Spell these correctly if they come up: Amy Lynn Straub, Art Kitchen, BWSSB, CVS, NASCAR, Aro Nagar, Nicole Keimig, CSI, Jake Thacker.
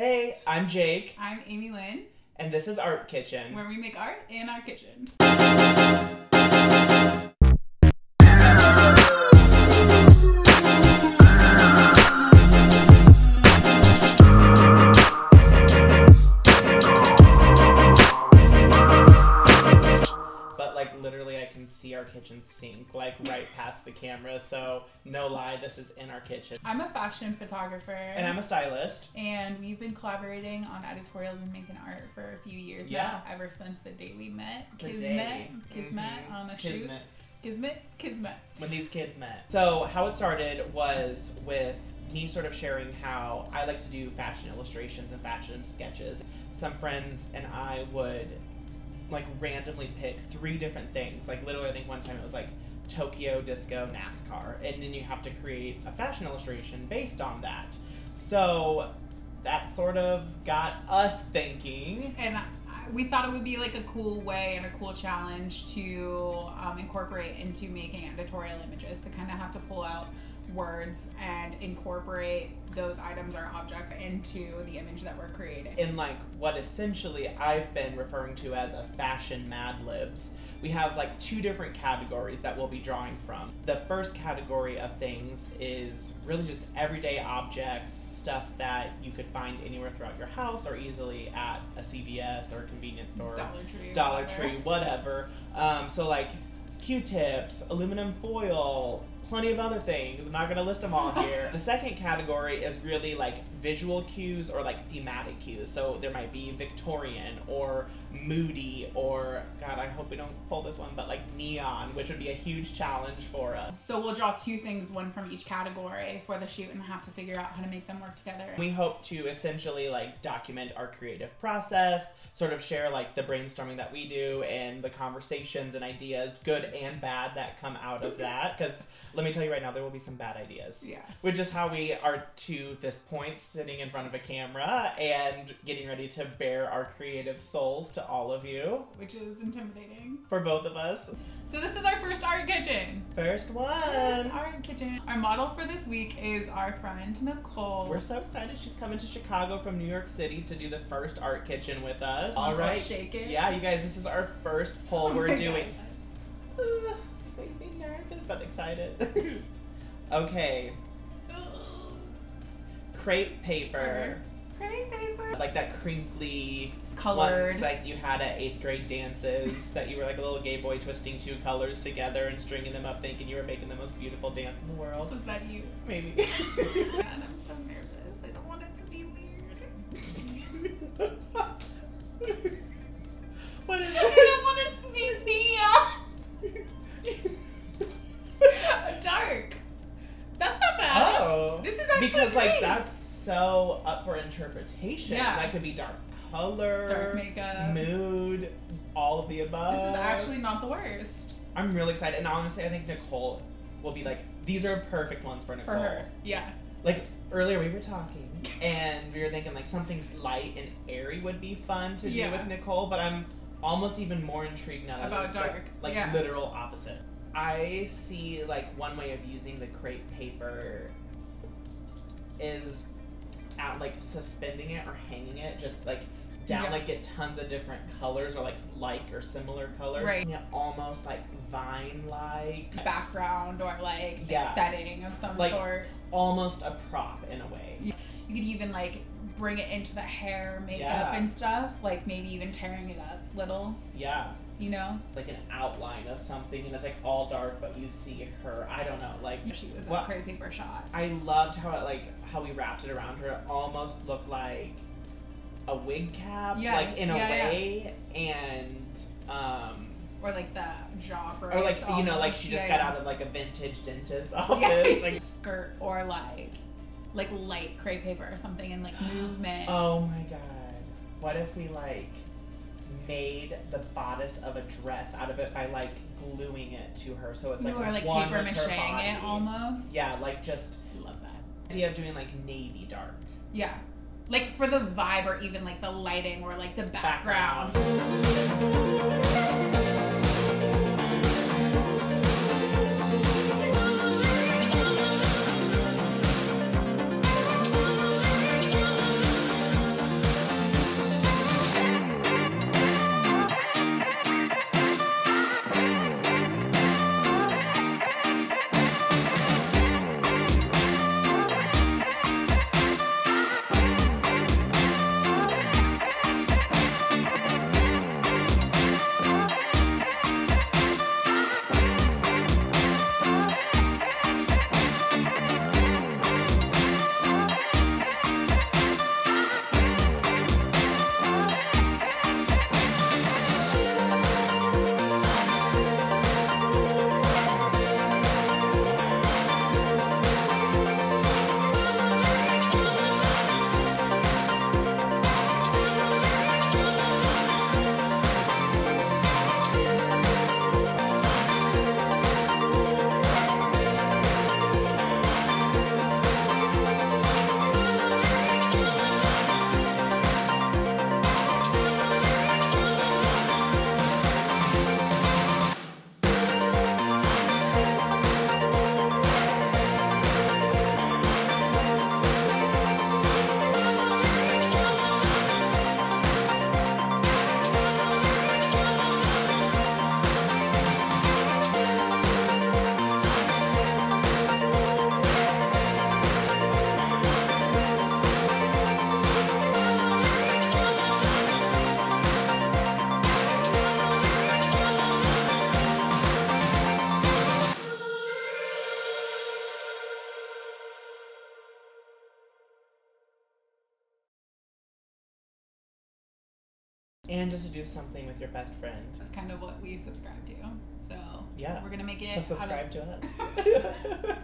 Hey, I'm Jake. I'm Amy Lynn. And this is Art Kitchen, where we make art in our kitchen. But like literally I can see our kitchen sink like right past the camera, so no lie, this is in our kitchen. I'm a fashion photographer. And I'm a stylist. And we've been collaborating on editorials and making art for a few years now, ever since the day we met. Kismet. When these kids met. So how it started was with me sort of sharing how I like to do fashion illustrations and fashion sketches. Some friends and I would like randomly pick three different things. Like literally I think one time it was like Tokyo, disco, NASCAR. And then you have to create a fashion illustration based on that. So that sort of got us thinking. And we thought it would be like a cool way and a cool challenge to incorporate into making editorial images, to kind of have to pull out words and incorporate those items or objects into the image that we're creating. In like what essentially I've been referring to as a fashion Mad Libs, we have like two different categories that we'll be drawing from. The first category of things is really just everyday objects, stuff that you could find anywhere throughout your house or easily at a CVS or a convenience store, Dollar Tree, whatever. So like Q-tips, aluminum foil, plenty of other things. I'm not gonna list them all here. The second category is really like visual cues or like thematic cues. So there might be Victorian or moody or, God, I hope we don't pull this one, but like neon, which would be a huge challenge for us. So we'll draw two things, one from each category for the shoot, and have to figure out how to make them work together. We hope to essentially like document our creative process, sort of share like the brainstorming that we do and the conversations and ideas, good and bad, that come out of that. Because let me tell you right now, there will be some bad ideas. Yeah. Which is how we are to this point, sitting in front of a camera and getting ready to bear our creative souls to all of you. Which is intimidating. For both of us. So this is our first Art Kitchen. First one. First Art Kitchen. Our model for this week is our friend Nicole. We're so excited. She's coming to Chicago from New York City to do the first Art Kitchen with us. All right. Shake it. Yeah, you guys, this is our first poll we're doing. This makes me nervous, but excited. Okay. Crepe paper. Crepe paper. Like that crinkly colored ones, like you had at 8th grade dances that you were like a little gay boy twisting two colors together and stringing them up thinking you were making the most beautiful dance in the world. Was that you? Maybe. God, I'm so nervous. I don't want it to be weird. What is it? I don't want it to be me. Dark. That's not bad. Oh. This is actually because great. Like that's so up for interpretation. Yeah. That could be dark color, dark makeup, mood, all of the above. This is actually not the worst. I'm really excited, and honestly, I think Nicole will be like, these are perfect ones for Nicole. For her. Yeah. Like earlier we were talking, and we were thinking like something's light and airy would be fun to do with Nicole, but I'm almost even more intrigued now that about dark, like literal opposite. I see like one way of using the crepe paper is at like suspending it or hanging it just like down, like get tons of different colors or like or similar colors, and it almost like vine like background or like a setting of some like, sort, almost a prop in a way. You could even like bring it into the hair, makeup and stuff, like maybe even tearing it up little. Yeah. You know? Like an outline of something, and it's like all dark, but you see her. I don't know, like she was a crepe paper shot. I loved how it like how we wrapped it around her. It almost looked like a wig cap, like in a way, and or like the jaw brace. Or like you know, like she just got out of like a vintage dentist office, like skirt or like light crepe paper or something, and like movement. Oh my god! What if we like made the bodice of a dress out of it by like gluing it to her, so it's like or like one paper macheing it almost. Yeah, like just I love that idea of doing like navy dark. Yeah, like for the vibe or even like the lighting or like the background. And just to do something with your best friend. That's kind of what we subscribe to. So yeah, we're going to make it. So subscribe to us.